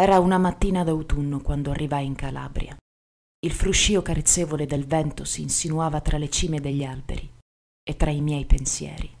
Era una mattina d'autunno quando arrivai in Calabria. Il fruscio carezzevole del vento si insinuava tra le cime degli alberi e tra i miei pensieri.